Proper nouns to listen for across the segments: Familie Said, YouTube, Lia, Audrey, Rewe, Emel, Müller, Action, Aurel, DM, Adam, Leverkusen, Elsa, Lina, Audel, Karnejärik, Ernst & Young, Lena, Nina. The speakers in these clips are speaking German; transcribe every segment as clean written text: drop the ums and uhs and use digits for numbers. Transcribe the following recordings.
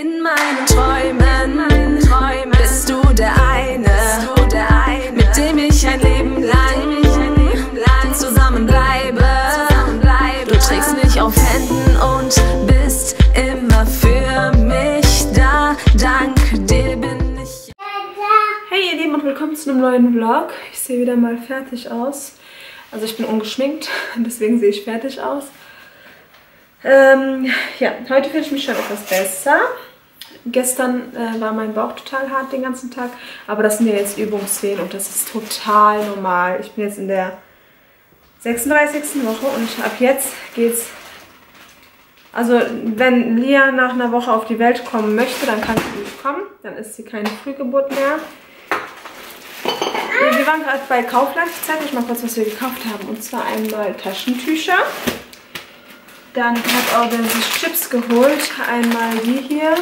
In meinen Träumen bist du der eine, mit dem ich ein Leben lang zusammenbleibe. Du trägst mich auf Händen und bist immer für mich da. Dank dir bin ich. Hey ihr Lieben und willkommen zu einem neuen Vlog. Ich sehe wieder mal fertig aus. Also ich bin ungeschminkt, deswegen sehe ich fertig aus. Ja, heute fühle ich mich schon etwas besser. Gestern war mein Bauch total hart den ganzen Tag, aber das sind ja jetzt Übungswehen und das ist total normal. Ich bin jetzt in der 36. Woche und ab jetzt geht's. Also wenn Lia nach einer Woche auf die Welt kommen möchte, dann kann sie nicht kommen. Dann ist sie keine Frühgeburt mehr. Wir waren gerade bei Kaufland. Ich zeige euch mal kurz, was wir gekauft haben. Und zwar einmal Taschentücher. Dann hat Aurel sich Chips geholt. Einmal die hier.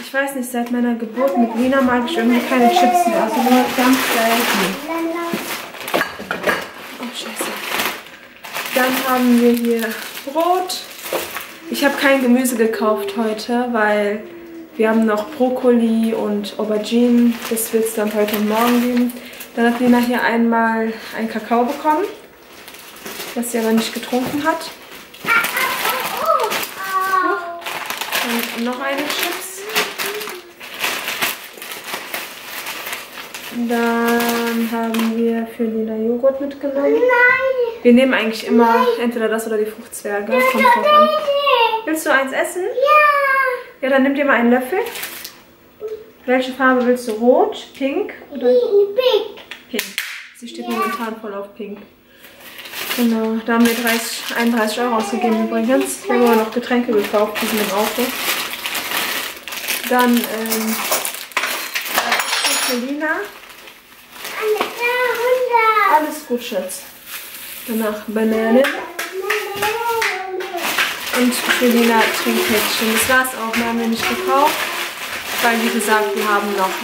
Ich weiß nicht, seit meiner Geburt mit Lina mag ich irgendwie keine Chips mehr. Also nur ganz selten. Oh, scheiße. Dann haben wir hier Brot. Ich habe kein Gemüse gekauft heute, weil wir haben noch Brokkoli und Auberginen. Das wird es dann heute Morgen geben. Dann hat Lina hier einmal einen Kakao bekommen, was sie aber nicht getrunken hat. Und noch eine Chips. Dann haben wir für Lina Joghurt mitgenommen. Wir nehmen eigentlich immer entweder das oder die Fruchtzwerge. Kommt drauf an. Willst du eins essen? Ja. Ja, dann nimm dir mal einen Löffel. Welche Farbe willst du? Rot, pink oder? Pink. Pink. Sie steht momentan voll auf pink. Genau, da haben wir 31 € ausgegeben übrigens. Wir haben aber noch Getränke gekauft, die sind im Auto. Dann, für Lina. Alles gut, Schatz. Danach Bananen. Und für Lina Trinkpäckchen. Das war's auch, mehr haben wir nicht gekauft. Weil, wie gesagt, wir haben noch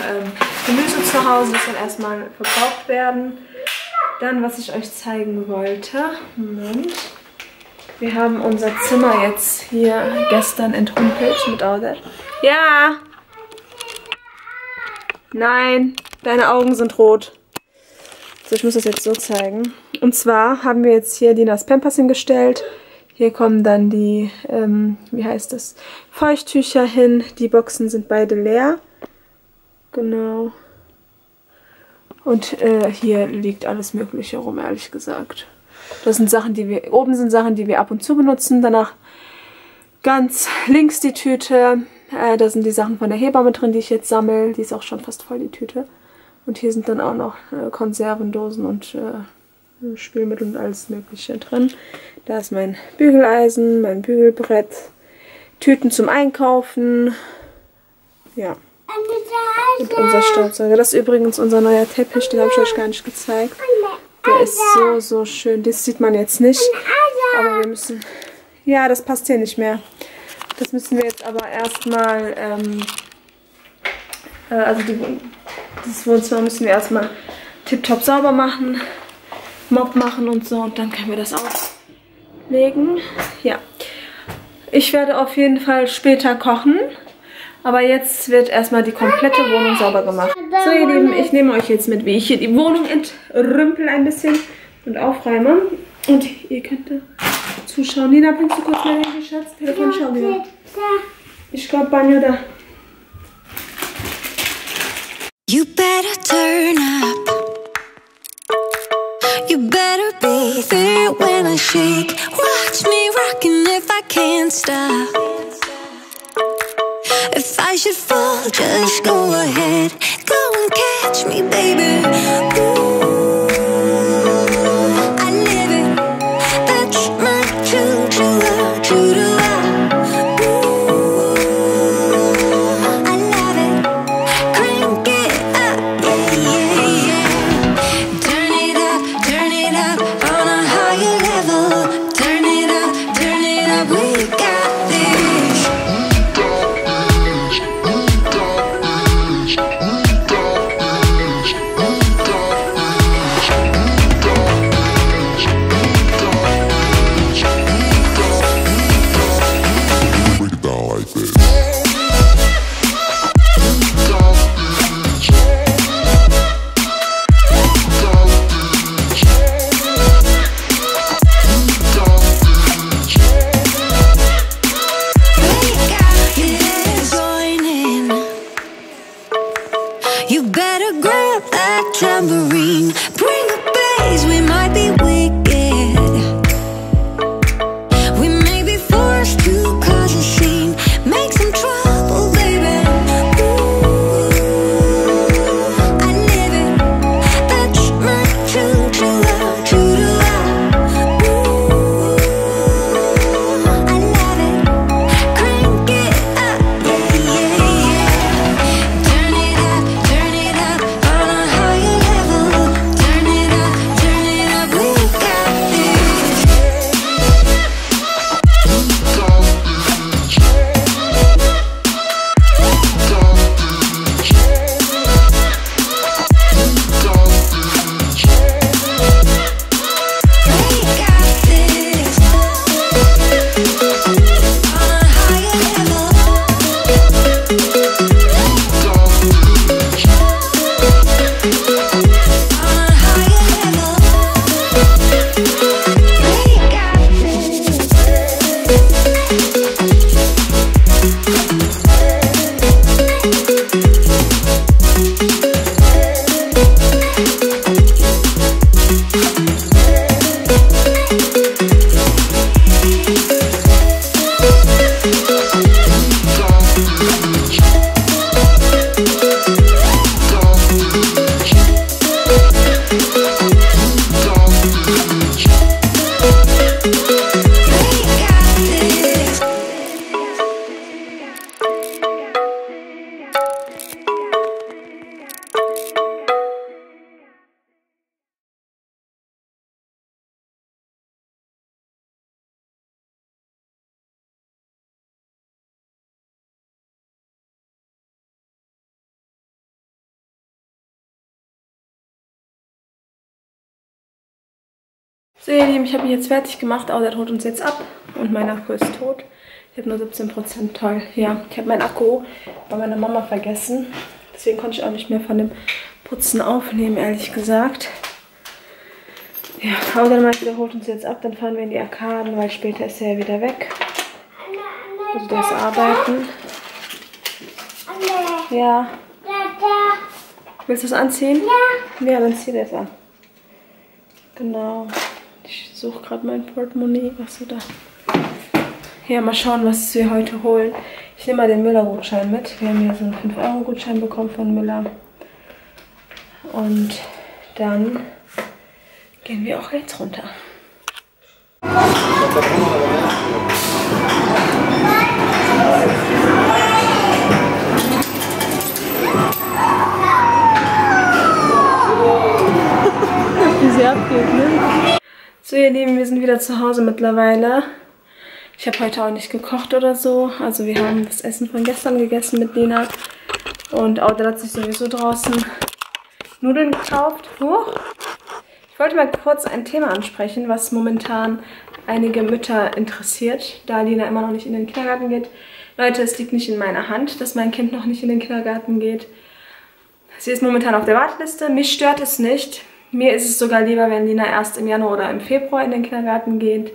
Gemüse zu Hause, das soll erstmal verbraucht werden. Dann, was ich euch zeigen wollte, Moment. Wir haben unser Zimmer jetzt hier gestern entrümpelt mit Audit. Ja! Nein, deine Augen sind rot. So, ich muss das jetzt so zeigen. Und zwar haben wir jetzt hier Linas Pampers hingestellt. Hier kommen dann die, wie heißt das, Feuchttücher hin. Die Boxen sind beide leer. Genau. Und hier liegt alles Mögliche rum, ehrlich gesagt. Das sind Sachen, die wir, oben sind Sachen, die wir ab und zu benutzen. Danach ganz links die Tüte. Da sind die Sachen von der Hebamme drin, die ich jetzt sammle. Die ist auch schon fast voll, die Tüte. Und hier sind dann auch noch Konservendosen und Spülmittel und alles Mögliche drin. Da ist mein Bügeleisen, mein Bügelbrett, Tüten zum Einkaufen. Ja. Und unser Staubsauger. Das ist übrigens unser neuer Teppich, den habe ich euch gar nicht gezeigt. Der ist so, so schön. Das sieht man jetzt nicht. Aber wir müssen... Ja, das passt hier nicht mehr. Das müssen wir jetzt aber erstmal... also das Wohnzimmer müssen wir erstmal tipptopp sauber machen. Mop machen und so. Und dann können wir das auslegen. Ja. Ich werde auf jeden Fall später kochen. Aber jetzt wird erstmal die komplette Wohnung sauber gemacht. So ihr Lieben, ich nehme euch jetzt mit, wie ich hier die Wohnung entrümpel ein bisschen und aufräume. Und ihr könnt da zuschauen. Nina, bringst du kurz mal den Schatz? Telefon, schau wieder. Ich glaube, Banjo da. You better turn up. You better be there when I shake. Watch me rockin' if I can't stop. If I should fall, just go ahead. Go and catch me, baby. Ooh, I live it. That's my true, true to love. Ooh, I love it. Crank it up, yeah, yeah, yeah. Turn it up on a higher level. Turn it up, we got this. So ihr Lieben, ich habe mich jetzt fertig gemacht, aber der holt uns jetzt ab und mein Akku ist tot. Ich habe nur 17%, toll. Ja, ich habe meinen Akku bei meiner Mama vergessen. Deswegen konnte ich auch nicht mehr von dem Putzen aufnehmen, ehrlich gesagt. Ja, aber dann meinte, der holt uns jetzt ab, dann fahren wir in die Arkaden, weil später ist er ja wieder weg. Also das Arbeiten. Ja. Willst du es anziehen? Ja. Ja, dann zieh das an. Genau. Ich suche gerade mein Portemonnaie. Was du da? Ja, mal schauen, was wir heute holen. Ich nehme mal den Müller-Gutschein mit. Wir haben hier so einen 5-Euro-Gutschein bekommen von Müller. Und dann gehen wir auch jetzt runter. Wie abgeht, ne? So ihr Lieben, wir sind wieder zu Hause mittlerweile. Ich habe heute auch nicht gekocht oder so. Also wir haben das Essen von gestern gegessen mit Lena. Und Audrey hat sich sowieso draußen Nudeln gekauft. Huch. Ich wollte mal kurz ein Thema ansprechen, was momentan einige Mütter interessiert, da Lena immer noch nicht in den Kindergarten geht. Leute, es liegt nicht in meiner Hand, dass mein Kind noch nicht in den Kindergarten geht. Sie ist momentan auf der Warteliste. Mich stört es nicht. Mir ist es sogar lieber, wenn Lina erst im Januar oder im Februar in den Kindergarten geht,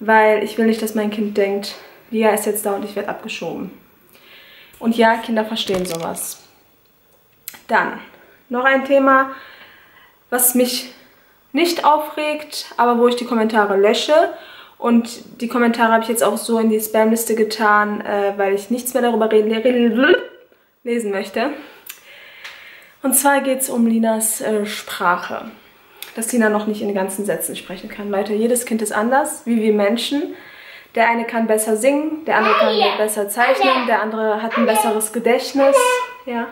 weil ich will nicht, dass mein Kind denkt, Lia ist jetzt da und ich werde abgeschoben. Und ja, Kinder verstehen sowas. Dann noch ein Thema, was mich nicht aufregt, aber wo ich die Kommentare lösche. Und die Kommentare habe ich jetzt auch so in die Spamliste getan, weil ich nichts mehr darüber lesen möchte. Und zwar geht es um Linas Sprache. Dass Lina noch nicht in ganzen Sätzen sprechen kann. Leute, jedes Kind ist anders, wie wir Menschen. Der eine kann besser singen, der andere kann besser zeichnen, der andere hat ein besseres Gedächtnis. Ja.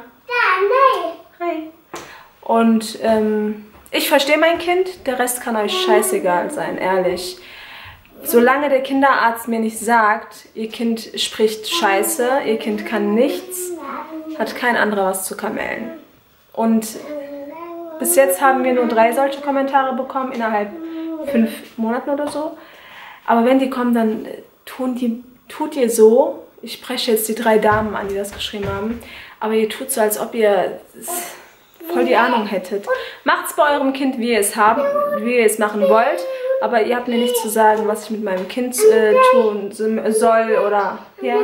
Hi. Und ich verstehe mein Kind, der Rest kann euch scheißegal sein, ehrlich. Solange der Kinderarzt mir nicht sagt, ihr Kind spricht Scheiße, ihr Kind kann nichts, hat kein anderer was zu kamellen. Und bis jetzt haben wir nur 3 solche Kommentare bekommen, innerhalb 5 Monaten oder so. Aber wenn die kommen, dann tut ihr so, ich spreche jetzt die 3 Damen an, die das geschrieben haben, aber ihr tut so, als ob ihr voll die Ahnung hättet. Macht's bei eurem Kind, wie ihr es machen wollt, aber ihr habt mir nicht zu sagen, was ich mit meinem Kind tun soll oder, ja,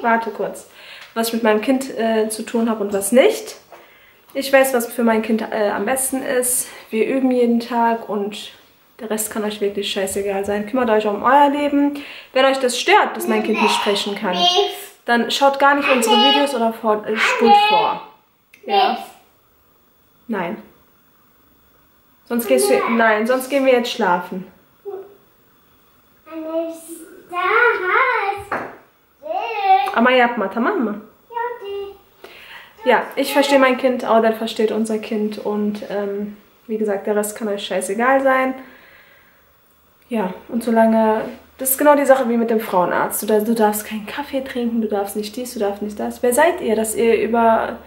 warte kurz, was ich mit meinem Kind zu tun habe und was nicht. Ich weiß, was für mein Kind am besten ist. Wir üben jeden Tag und der Rest kann euch wirklich scheißegal sein. Kümmert euch um euer Leben. Wenn euch das stört, dass mein Kind nicht sprechen kann, dann schaut gar nicht unsere Videos oder spult vor. Ja. Nein. Nein, sonst gehen wir jetzt schlafen. Aber ihr habt Mama. Ja, ich verstehe mein Kind, Audrey versteht unser Kind und wie gesagt, der Rest kann euch scheißegal sein. Ja, und solange, das ist genau die Sache wie mit dem Frauenarzt. Du darfst keinen Kaffee trinken, du darfst nicht dies, du darfst nicht das. Wer seid ihr, dass ihr über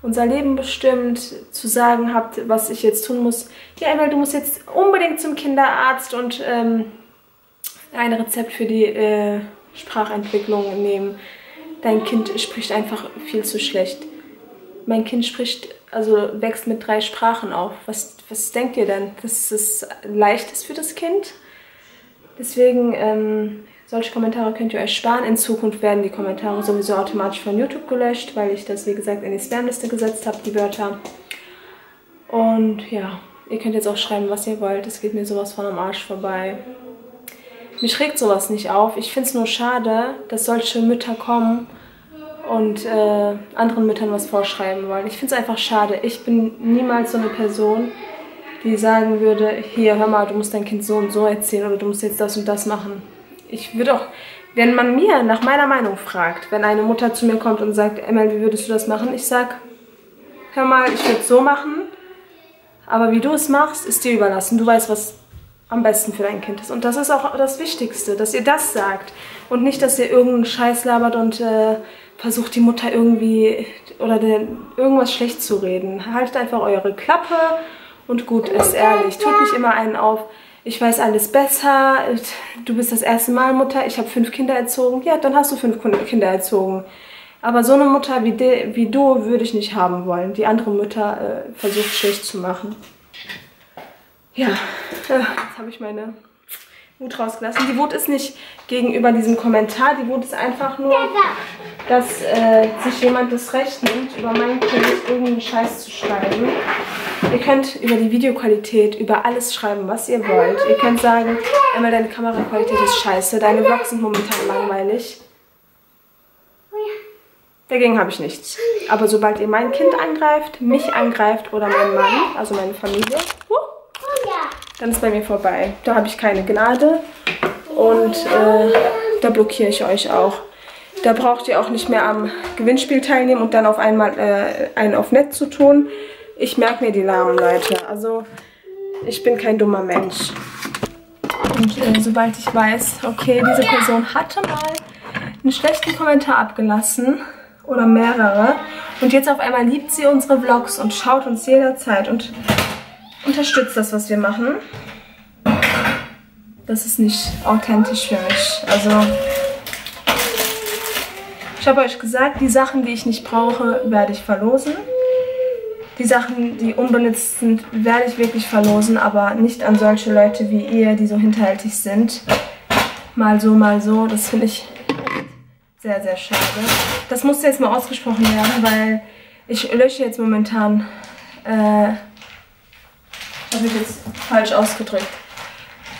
unser Leben bestimmt zu sagen habt, was ich jetzt tun muss? Ja, Emel, du musst jetzt unbedingt zum Kinderarzt und ein Rezept für die Sprachentwicklung nehmen. Dein Kind spricht einfach viel zu schlecht. Mein Kind spricht, also wächst mit 3 Sprachen auf. Was denkt ihr denn, dass es leicht ist für das Kind? Deswegen Solche Kommentare könnt ihr euch sparen. In Zukunft werden die Kommentare sowieso automatisch von YouTube gelöscht, weil ich das, wie gesagt, in die Spamliste gesetzt habe, die Wörter. Und ja, ihr könnt jetzt auch schreiben, was ihr wollt. Es geht mir sowas von am Arsch vorbei. Mich regt sowas nicht auf. Ich finde es nur schade, dass solche Mütter kommen und anderen Müttern was vorschreiben wollen. Ich finde es einfach schade. Ich bin niemals so eine Person, die sagen würde, hier, hör mal, du musst dein Kind so und so erzählen oder du musst jetzt das und das machen. Ich würde auch, wenn man mir nach meiner Meinung fragt, wenn eine Mutter zu mir kommt und sagt, Emel, wie würdest du das machen? Ich sag, hör mal, ich würde es so machen, aber wie du es machst, ist dir überlassen. Du weißt, was am besten für dein Kind ist. Und das ist auch das Wichtigste, dass ihr das sagt und nicht, dass ihr irgendeinen Scheiß labert und versucht, die Mutter irgendwie oder irgendwas schlecht zu reden. Haltet einfach eure Klappe und gut ist, ehrlich. Tut nicht immer einen auf, ich weiß alles besser, du bist das erste Mal Mutter, ich habe 5 Kinder erzogen. Ja, dann hast du 5 Kinder erzogen. Aber so eine Mutter wie du würde ich nicht haben wollen, die andere Mütter versucht, schlecht zu machen. Ja, jetzt habe ich meine Wut rausgelassen. Die Wut ist nicht gegenüber diesem Kommentar, die Wut ist einfach nur, dass sich jemand das Recht nimmt, über mein Kind irgendeinen Scheiß zu schreiben. Ihr könnt über die Videoqualität, über alles schreiben, was ihr wollt. Ihr könnt sagen, Emel, deine Kameraqualität ist scheiße, deine Vlogs sind momentan langweilig. Dagegen habe ich nichts. Aber sobald ihr mein Kind angreift, mich angreift oder meinen Mann, also meine Familie, dann ist bei mir vorbei. Da habe ich keine Gnade und da blockiere ich euch auch. Da braucht ihr auch nicht mehr am Gewinnspiel teilnehmen und dann auf einmal einen auf nett zu tun. Ich merke mir die Namen, Leute. Also ich bin kein dummer Mensch. Und sobald ich weiß, okay, diese Person hatte mal einen schlechten Kommentar abgelassen oder mehrere und jetzt auf einmal liebt sie unsere Vlogs und schaut uns jederzeit und unterstützt das, was wir machen. Das ist nicht authentisch für mich. Also, ich habe euch gesagt, die Sachen, die ich nicht brauche, werde ich verlosen. Die Sachen, die unbenutzt sind, werde ich wirklich verlosen, aber nicht an solche Leute wie ihr, die so hinterhältig sind. Mal so, mal so. Das finde ich sehr, sehr schade. Das musste jetzt mal ausgesprochen werden, weil ich lösche jetzt momentan... habe ich jetzt falsch ausgedrückt.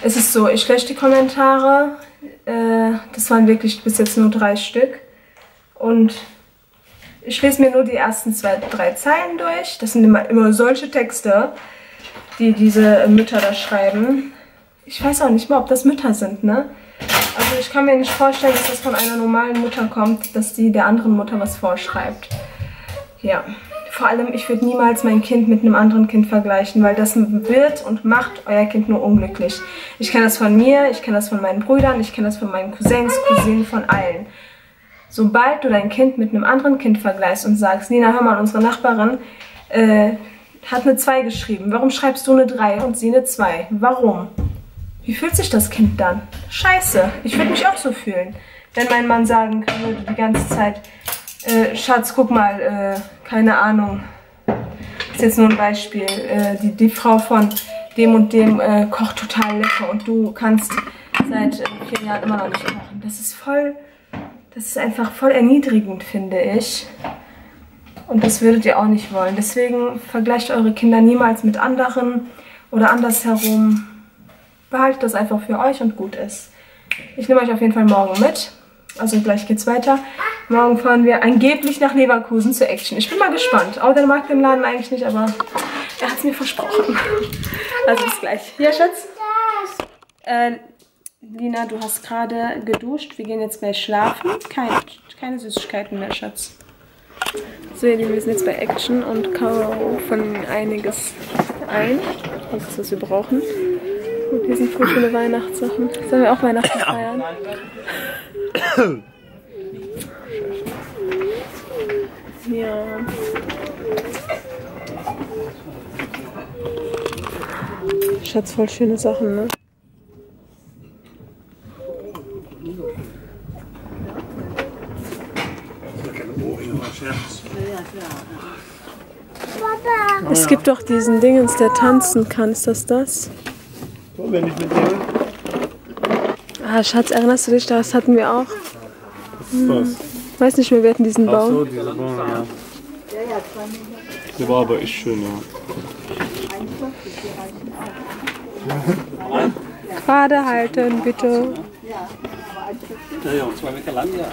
Es ist so, ich lösche die Kommentare. Das waren wirklich bis jetzt nur 3 Stück. Und ich lese mir nur die ersten 2, 3 Zeilen durch. Das sind immer solche Texte, die diese Mütter da schreiben. Ich weiß auch nicht mal, ob das Mütter sind, ne? Also ich kann mir nicht vorstellen, dass das von einer normalen Mutter kommt, dass die der anderen Mutter was vorschreibt. Ja. Vor allem, ich würde niemals mein Kind mit einem anderen Kind vergleichen, weil das wird und macht euer Kind nur unglücklich. Ich kenne das von mir, ich kenne das von meinen Brüdern, ich kenne das von meinen Cousins, Cousinen, von allen. Sobald du dein Kind mit einem anderen Kind vergleichst und sagst, Nina, hör mal, unsere Nachbarin hat eine 2 geschrieben. Warum schreibst du eine 3 und sie eine 2? Warum? Wie fühlt sich das Kind dann? Scheiße, ich würde mich auch so fühlen, wenn mein Mann sagen würde die ganze Zeit, Schatz, guck mal, keine Ahnung, ist jetzt nur ein Beispiel, die Frau von dem und dem kocht total lecker und du kannst seit 4 Jahren immer noch nicht kochen. Das ist einfach voll erniedrigend, finde ich. Und das würdet ihr auch nicht wollen. Deswegen vergleicht eure Kinder niemals mit anderen oder andersherum. Behaltet das einfach für euch und gut ist. Ich nehme euch auf jeden Fall morgen mit. Also gleich geht's weiter. Morgen fahren wir angeblich nach Leverkusen zur Action. Ich bin mal gespannt. Oh, der mag den Laden eigentlich nicht, aber er hat es mir versprochen. Also bis gleich. Ja, Schatz? Lina, du hast gerade geduscht. Wir gehen jetzt gleich schlafen. Keine Süßigkeiten mehr, Schatz. So, ihr Lieben, wir sind jetzt bei Action und kaufen einiges ein. Das ist, was wir brauchen. Und hier sind voll viele Weihnachtssachen. Sollen wir auch Weihnachten feiern? Ja. Schatz, voll schöne Sachen, ne? Es gibt doch diesen Dingens, der tanzen kann. Ist das das? So, wenn ich mit dem... Ah, Schatz, erinnerst du dich, das hatten wir auch. Was ist das? Ich weiß nicht mehr, wir hatten diesen Baum. Ach so, dieser Baum, ja. Der war aber echt schön, ja. Gerade halten, bitte. Ja, ja, 2 Meter lang, ja.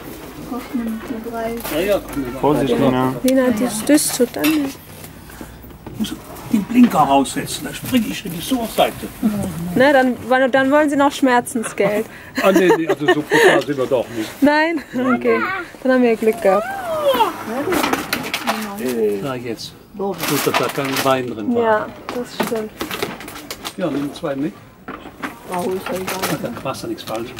Vorsicht, Nina. Nina, das tut an. Ich muss den Blinker raussetzen, dann springe ich in die Source-Seite. Na, dann wollen Sie noch Schmerzensgeld. Ah, nee, also so brutal sind wir doch nicht. Nein? Okay, dann haben wir Glück gehabt. Na, jetzt. Gut, dass da kein Wein drin war. Ja, das stimmt. Ja, nimm 2 mit. Da machst du nichts falsch.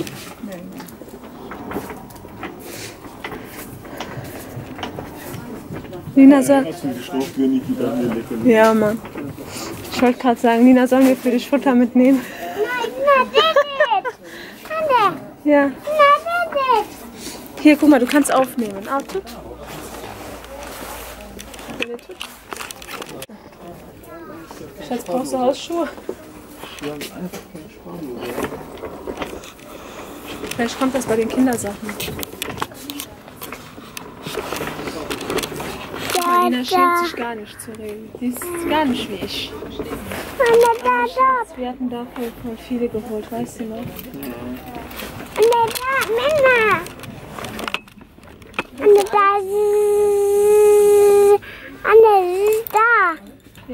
Nina, soll... Ja, Mann. Ich wollte gerade sagen, Nina, sollen wir für dich Futter mitnehmen? Nein, Nina, bitte! Ja. Hier, guck mal, du kannst aufnehmen. Auto. Schatz, brauchst du Hausschuhe? Vielleicht kommt das bei den Kindersachen. Nina schämt sich gar nicht zu reden. Die ist gar nicht wie ich. Mama, Schatz, wir hatten dafür viele geholt, weißt du noch? Mama!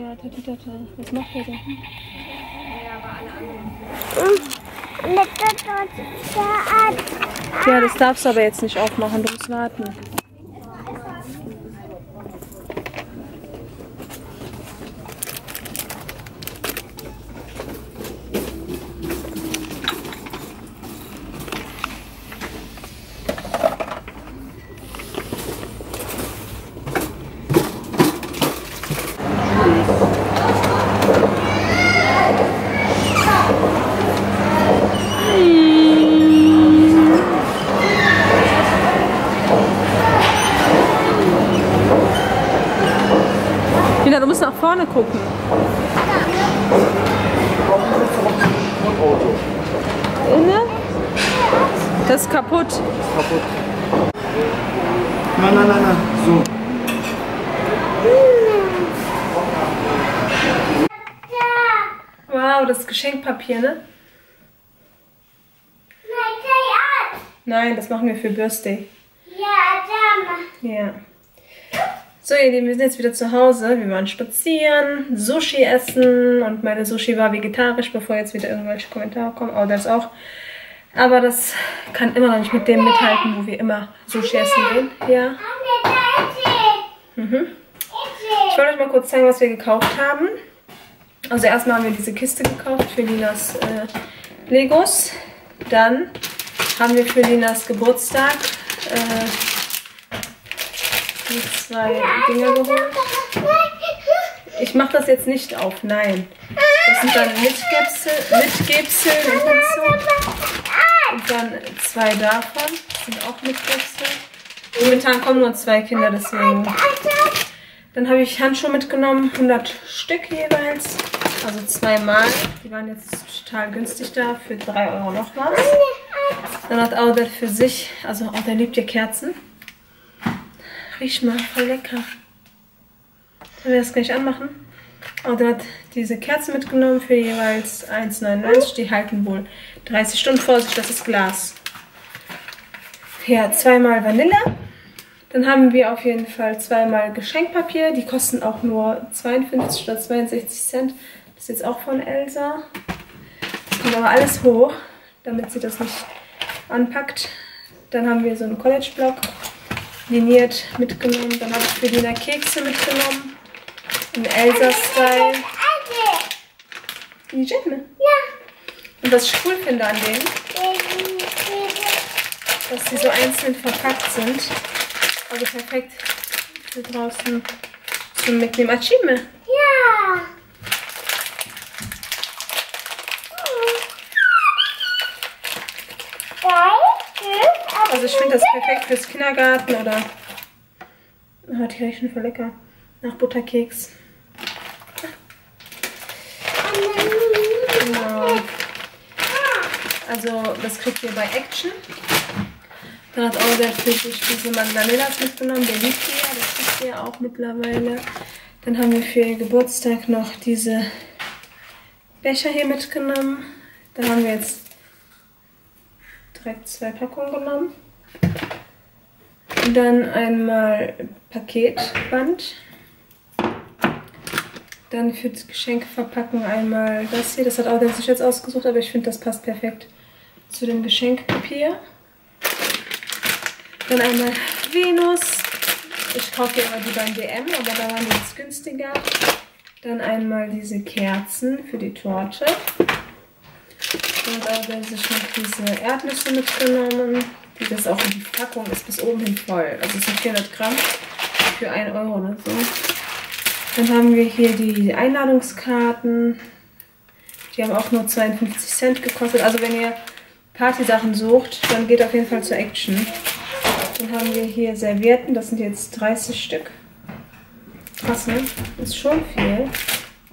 Ja, Tatütata. Was macht der denn? Ja, das darfst du aber jetzt nicht aufmachen, du musst warten. Du musst nach vorne gucken. Inne? Das ist kaputt. Nein. So. Wow, das ist Geschenkpapier, ne? Nein, das machen wir für Birthday. Ja. So ihr Lieben, wir sind jetzt wieder zu Hause, wir waren spazieren, Sushi essen und meine Sushi war vegetarisch, bevor jetzt wieder irgendwelche Kommentare kommen, oh das auch. Aber das kann immer noch nicht mit dem mithalten, wo wir immer Sushi essen gehen. Ja. Ich wollte euch mal kurz zeigen, was wir gekauft haben. Also erstmal haben wir diese Kiste gekauft für Linas Legos. Dann haben wir für Linas Geburtstag die 2 Dinger geholt. Ich mache das jetzt nicht auf, nein. Das sind dann Mitgebsel und dann 2 davon. Das sind auch Mitgebsel. Momentan kommen nur 2 Kinder, deswegen. Dann habe ich Handschuhe mitgenommen, 100 Stück jeweils. Also 2 Mal. Die waren jetzt total günstig da, für 3 € noch was. Dann hat Audel für sich, also Audel liebt ja Kerzen. Riech mal, voll lecker. Sollen wir das gleich anmachen? Und hat diese Kerzen mitgenommen für jeweils 1,99. Die halten wohl 30 Stunden. Vorsicht, das ist Glas. Ja, 2 Mal Vanille. Dann haben wir auf jeden Fall 2 Mal Geschenkpapier. Die kosten auch nur 52 oder 62 Cent. Das ist jetzt auch von Elsa. Das kommt aber alles hoch, damit sie das nicht anpackt. Dann haben wir so einen College-Block. Liniert mitgenommen, dann habe ich für Lina Kekse mitgenommen, im Elsa-Style. Die Jenne. Ja. Und was ich cool finde an denen, dass sie so einzeln verpackt sind. Also perfekt hier draußen zum Mitnehmen. Achime. Ja. Also ich finde das perfekt fürs Kindergarten oder... Oh, die riechen voll lecker. Nach Butterkeks. Genau. Also das kriegt ihr bei Action. Dann hat auch sehr flüssig diese Magdalenas mitgenommen. Der liebt ihr ja, das kriegt ihr auch mittlerweile. Dann haben wir für Geburtstag noch diese Becher hier mitgenommen. Da haben wir jetzt direkt 2 Packungen genommen. Und dann einmal Paketband. Dann für das Geschenk verpacken einmal das hier. Das hat auch der sich jetzt ausgesucht, aber ich finde, das passt perfekt zu dem Geschenkpapier. Dann einmal Venus. Ich kaufe ja immer die beim DM, aber da waren die jetzt günstiger. Dann einmal diese Kerzen für die Torte. Dann hat auch der sich noch diese Erdnüsse mitgenommen. Die das auch in die Packung ist bis oben hin voll. Also es sind 400 Gramm für 1 Euro oder so. Dann haben wir hier die Einladungskarten. Die haben auch nur 52 Cent gekostet. Also wenn ihr Partysachen sucht, dann geht auf jeden Fall zur Action. Dann haben wir hier Servietten. Das sind jetzt 30 Stück. Krass, ne? Ist schon viel.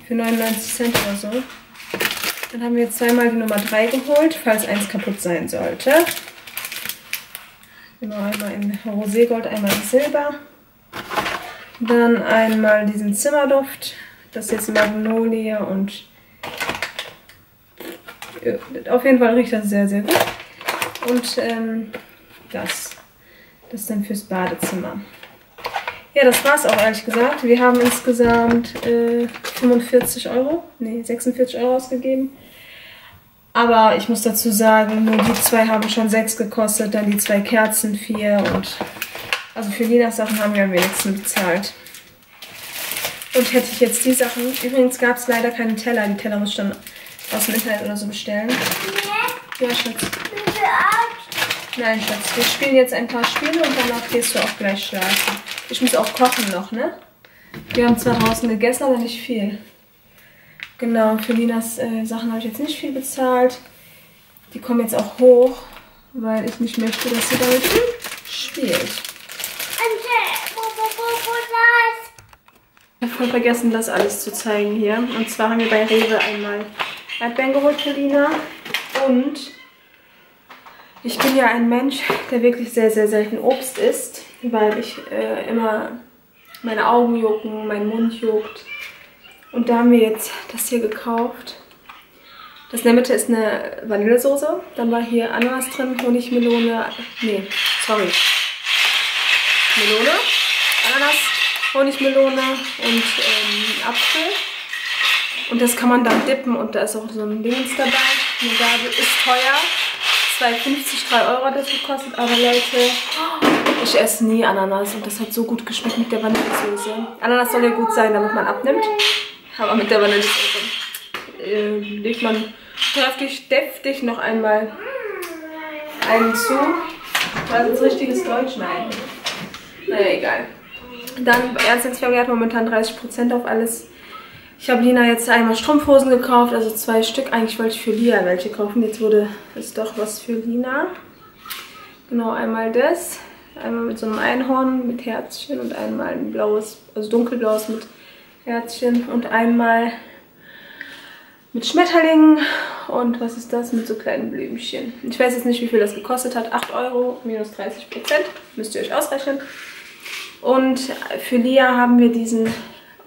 Für 99 Cent oder so. Dann haben wir zweimal die Nummer 3 geholt, falls eins kaputt sein sollte. Genau, einmal in Roségold, einmal in Silber. Dann einmal diesen Zimmerduft, das ist jetzt Magnolie und auf jeden Fall riecht das sehr, sehr gut. Und das dann fürs Badezimmer. Ja, das war's auch ehrlich gesagt. Wir haben insgesamt 46 Euro ausgegeben. Aber ich muss dazu sagen, nur die 2 haben schon 6 gekostet, dann die 2 Kerzen 4 und... Also für Linas Sachen haben wir am wenigsten bezahlt. Und hätte ich jetzt die Sachen... Übrigens gab es leider keine Teller. Die Teller muss ich dann aus dem Internet oder so bestellen. Ja, Schatz. Nein, Schatz. Wir spielen jetzt ein paar Spiele und danach gehst du auch gleich schlafen. Ich muss auch kochen noch, ne? Wir haben zwar draußen gegessen, aber nicht viel. Genau, für Linas Sachen habe ich jetzt nicht viel bezahlt. Die kommen jetzt auch hoch, weil ich nicht möchte, dass sie damit spielt. Ich habe vergessen, das alles zu zeigen hier. Und zwar haben wir bei Rewe einmal Erdbeeren geholt für Lina. Und ich bin ja ein Mensch, der wirklich sehr, sehr selten Obst isst, weil ich immer meine Augen jucken, mein Mund juckt. Und da haben wir jetzt das hier gekauft. Das in der Mitte ist eine Vanillesoße. Dann war hier Ananas drin, Honigmelone. Nee, sorry. Melone, Ananas, Honigmelone und Apfel. Und das kann man dann dippen und da ist auch so ein Dings dabei. Eine Gabel ist teuer. 2,50, 3 Euro das gekostet. Aber Leute, ich esse nie Ananas und das hat so gut geschmeckt mit der Vanillesoße. Ananas soll ja gut sein, damit man abnimmt. Aber mit der Vanillesoße legt man kräftig, deftig noch einmal einen zu. Das ist richtiges Deutsch, nein. Naja, egal. Dann, Ernst&Young hat momentan 30% auf alles. Ich habe Lina jetzt einmal Strumpfhosen gekauft, also 2 Stück. Eigentlich wollte ich für Lia welche kaufen. Jetzt wurde es doch was für Lina. Genau, einmal das. Einmal mit so einem Einhorn mit Herzchen und einmal ein blaues, also dunkelblaues mit Herzchen. Und einmal mit Schmetterlingen und was ist das? Mit so kleinen Blümchen. Ich weiß jetzt nicht, wie viel das gekostet hat. 8 Euro minus 30%. Müsst ihr euch ausrechnen. Und für Lia haben wir diesen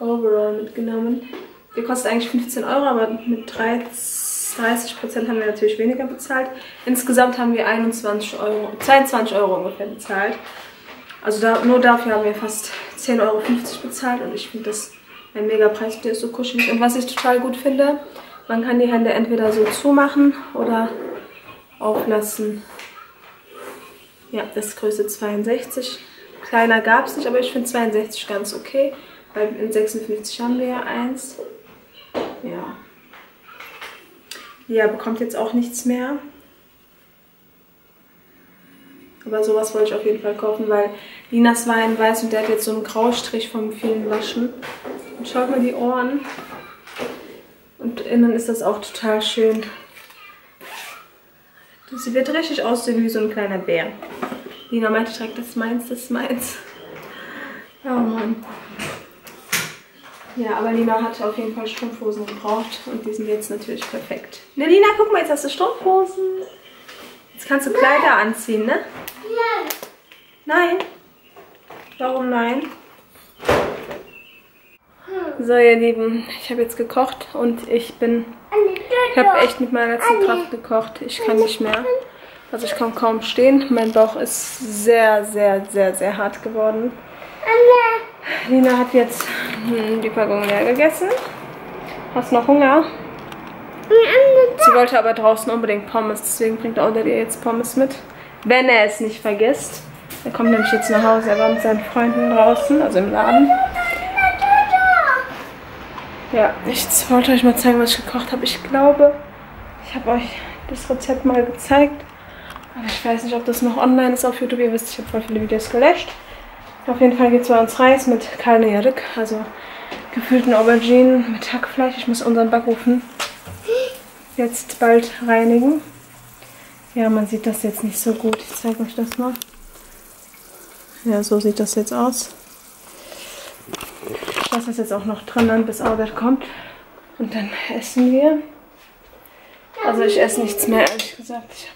Overall mitgenommen. Der kostet eigentlich 15 Euro, aber mit 30% haben wir natürlich weniger bezahlt. Insgesamt haben wir 22 Euro ungefähr bezahlt. Also nur dafür haben wir fast 10,50 Euro bezahlt und ich finde das ein mega Preis, der ist so kuschelig. Und was ich total gut finde, man kann die Hände entweder so zumachen oder auflassen. Ja, das ist Größe 62. Kleiner gab es nicht, aber ich finde 62 ganz okay. Weil in 56 haben wir ja 1. Ja. Ja, bekommt jetzt auch nichts mehr. Aber sowas wollte ich auf jeden Fall kaufen, weil Linas war in weiß und der hat jetzt so einen Graustrich vom vielen Waschen. Und schaut mal die Ohren. Und innen ist das auch total schön. Sie wird richtig aussehen wie so ein kleiner Bär. Lina meinte direkt, das ist meins, das ist meins. Oh Mann. Ja, aber Lina hatte auf jeden Fall Strumpfhosen gebraucht und die sind jetzt natürlich perfekt. Ne, Lina, guck mal, jetzt hast du Strumpfhosen. Kannst du Kleider anziehen, ne? Nein. Nein? Warum nein? So, ihr Lieben, ich habe jetzt gekocht und ich habe echt mit meiner letzten Kraft gekocht. Ich kann nicht mehr. Also ich kann kaum stehen. Mein Bauch ist sehr, sehr, sehr, sehr hart geworden. Lina hat jetzt die Packung leer gegessen. Hast noch Hunger? Sie wollte aber draußen unbedingt Pommes, deswegen bringt Audrey ihr jetzt Pommes mit. Wenn er es nicht vergisst. Er kommt nämlich jetzt nach Hause. Er war mit seinen Freunden draußen, also im Laden. Ja, ich wollte euch mal zeigen, was ich gekocht habe. Ich glaube, ich habe euch das Rezept mal gezeigt. Aber ich weiß nicht, ob das noch online ist auf YouTube. Ihr wisst, ich habe voll viele Videos gelöscht. Auf jeden Fall geht es bei uns Reis mit Karnejärik, also gefüllten Auberginen mit Hackfleisch. Ich muss unseren Backofen jetzt bald reinigen. Ja, man sieht das jetzt nicht so gut. Ich zeige euch das mal. Ja, so sieht das jetzt aus. Ich lasse das jetzt auch noch drin an, bis Albert kommt. Und dann essen wir. Also ich esse nichts mehr, ehrlich gesagt. Ich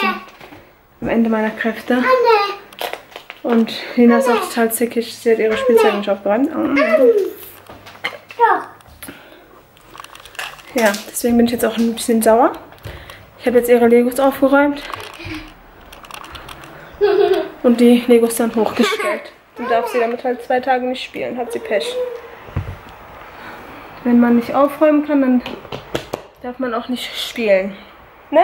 bin am Ende meiner Kräfte. Und Lina ist auch total zickig. Sie hat ihre Spielzeug nicht aufgeräumt. Ja, deswegen bin ich jetzt auch ein bisschen sauer. Ich habe jetzt ihre Legos aufgeräumt. Und die Legos dann hochgestellt. Dann darf sie damit halt 2 Tage nicht spielen. Hat sie Pech. Wenn man nicht aufräumen kann, dann darf man auch nicht spielen. Ne?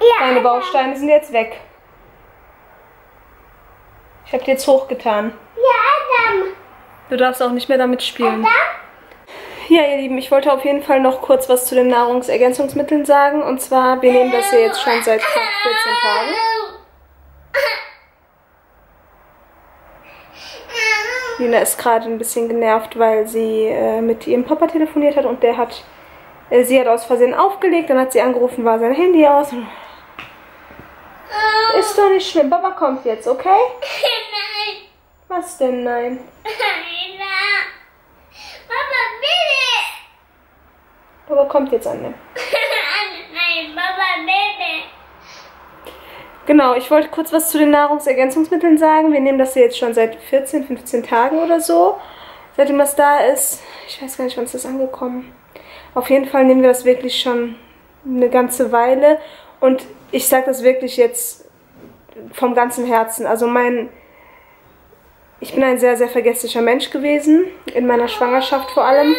Ja. Deine Bausteine sind jetzt weg. Ich habe die jetzt hochgetan. Ja, Adam. Du darfst auch nicht mehr damit spielen. Adam? Ja, ihr Lieben, ich wollte auf jeden Fall noch kurz was zu den Nahrungsergänzungsmitteln sagen. Und zwar, wir nehmen das hier jetzt schon seit 14 Tagen. Lina ist gerade ein bisschen genervt, weil sie mit ihrem Papa telefoniert hat und der hat, sie hat aus Versehen aufgelegt, dann hat sie angerufen, war sein Handy aus. Ist doch nicht schlimm, Papa kommt jetzt, okay? Nein. Was denn nein? Papa kommt jetzt an. Nein, Papa, bitte. Genau, ich wollte kurz was zu den Nahrungsergänzungsmitteln sagen. Wir nehmen das hier jetzt schon seit 14, 15 Tagen oder so. Seitdem das da ist, ich weiß gar nicht, wann ist das angekommen. Auf jeden Fall nehmen wir das wirklich schon eine ganze Weile. Und ich sage das wirklich jetzt vom ganzen Herzen. Also ich bin ein sehr, sehr vergesslicher Mensch gewesen. In meiner Schwangerschaft vor allem.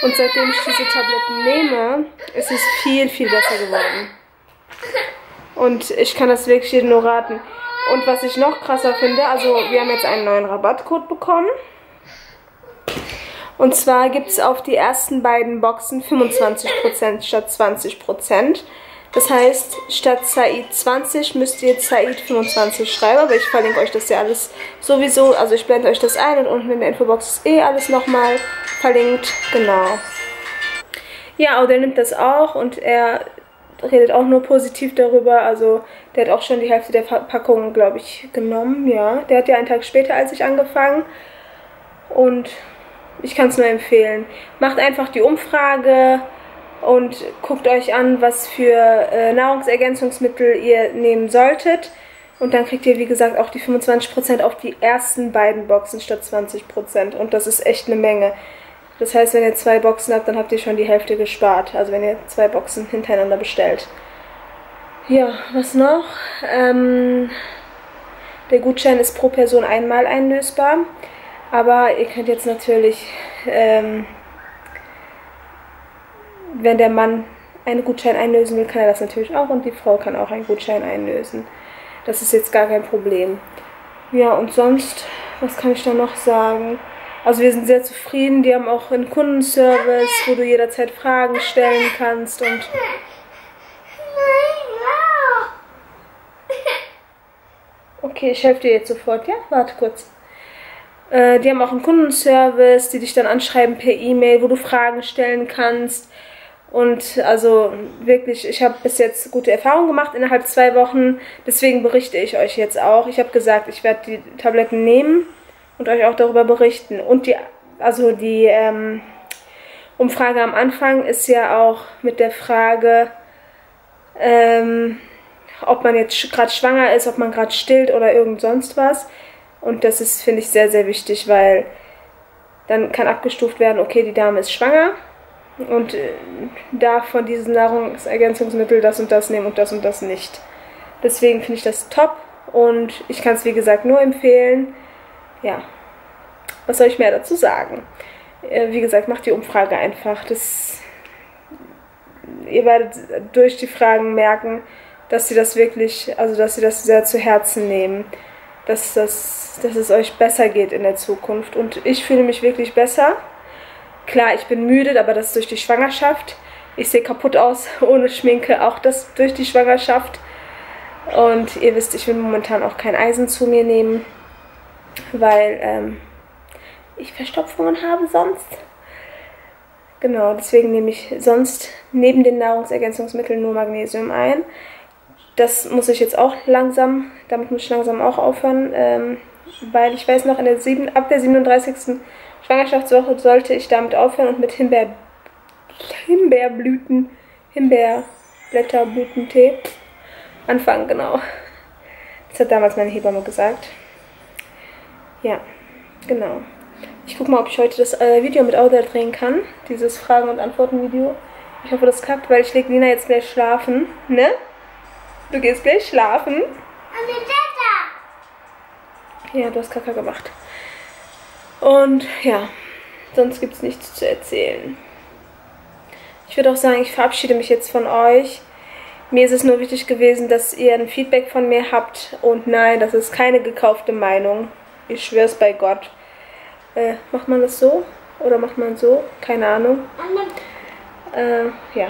Und seitdem ich diese Tabletten nehme, ist es viel, viel besser geworden. Und ich kann das wirklich jedem nur raten. Und was ich noch krasser finde, also wir haben jetzt einen neuen Rabattcode bekommen. Und zwar gibt es auf die ersten beiden Boxen 25% statt 20%. Das heißt, statt Said 20 müsst ihr Said 25 schreiben. Aber ich verlinke euch das ja alles sowieso. Also ich blende euch das ein und unten in der Infobox ist alles nochmal verlinkt. Genau. Ja, Audel nimmt das auch und er redet auch nur positiv darüber. Also der hat auch schon die Hälfte der Packung, glaube ich, genommen. Ja, der hat ja einen Tag später als ich angefangen. Und ich kann es nur empfehlen. Macht einfach die Umfrage. Und guckt euch an, was für Nahrungsergänzungsmittel ihr nehmen solltet. Und dann kriegt ihr, wie gesagt, auch die 25% auf die ersten beiden Boxen statt 20%. Und das ist echt eine Menge. Das heißt, wenn ihr 2 Boxen habt, dann habt ihr schon die Hälfte gespart. Also wenn ihr 2 Boxen hintereinander bestellt. Ja, was noch? Der Gutschein ist pro Person einmal einlösbar. Aber ihr könnt jetzt natürlich... wenn der Mann einen Gutschein einlösen will, kann er das natürlich auch. Und die Frau kann auch einen Gutschein einlösen. Das ist jetzt gar kein Problem. Ja, und sonst, was kann ich da noch sagen? Also wir sind sehr zufrieden. Die haben auch einen Kundenservice, wo du jederzeit Fragen stellen kannst. Und okay, ich helfe dir jetzt sofort, ja? Warte kurz. Die haben auch einen Kundenservice, die dich dann anschreiben per E-Mail, wo du Fragen stellen kannst. Und also wirklich, ich habe bis jetzt gute Erfahrungen gemacht innerhalb 2 Wochen. Deswegen berichte ich euch jetzt auch. Ich habe gesagt, ich werde die Tabletten nehmen und euch auch darüber berichten. Und die Umfrage am Anfang ist ja auch mit der Frage, ob man jetzt gerade schwanger ist, ob man gerade stillt oder irgend sonst was. Und das ist, finde ich, sehr, sehr wichtig, weil dann kann abgestuft werden, okay, die Dame ist schwanger und darf von diesen Nahrungsergänzungsmitteln das und das nehmen und das nicht. Deswegen finde ich das top und ich kann es, wie gesagt, nur empfehlen. Ja, was soll ich mehr dazu sagen? Wie gesagt, macht die Umfrage einfach. Ihr werdet durch die Fragen merken, dass sie das wirklich, also dass sie das sehr zu Herzen nehmen, dass es euch besser geht in der Zukunft. Und ich fühle mich wirklich besser. Klar, ich bin müde, aber das durch die Schwangerschaft. Ich sehe kaputt aus, ohne Schminke, auch das durch die Schwangerschaft. Und ihr wisst, ich will momentan auch kein Eisen zu mir nehmen, weil ich Verstopfungen habe sonst. Genau, deswegen nehme ich sonst neben den Nahrungsergänzungsmitteln nur Magnesium ein. Das muss ich jetzt auch langsam, damit muss ich langsam auch aufhören, weil ich weiß noch, ab der 37. Schwangerschaftswoche sollte ich damit aufhören und mit Himbeerblätterblütentee anfangen, genau. Das hat damals meine Hebamme gesagt. Ja, genau. Ich gucke mal, ob ich heute das Video mit Audrey drehen kann, dieses Fragen- und Antworten-Video. Ich hoffe, das klappt, weil ich lege Lina jetzt gleich schlafen, ne? Du gehst gleich schlafen. Ja, du hast Kaka gemacht. Und ja, sonst gibt es nichts zu erzählen. Ich würde auch sagen, ich verabschiede mich jetzt von euch. Mir ist es nur wichtig gewesen, dass ihr ein Feedback von mir habt. Und nein, das ist keine gekaufte Meinung. Ich schwöre es bei Gott. Macht man das so? Oder macht man so? Keine Ahnung. Ja.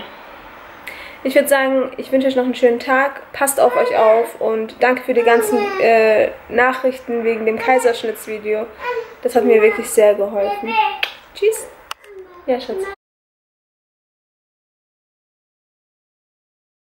Ich würde sagen, ich wünsche euch noch einen schönen Tag. Passt auf euch auf und danke für die ganzen Nachrichten wegen dem Kaiserschnittsvideo. Das hat mir wirklich sehr geholfen. Tschüss. Ja, Schatz.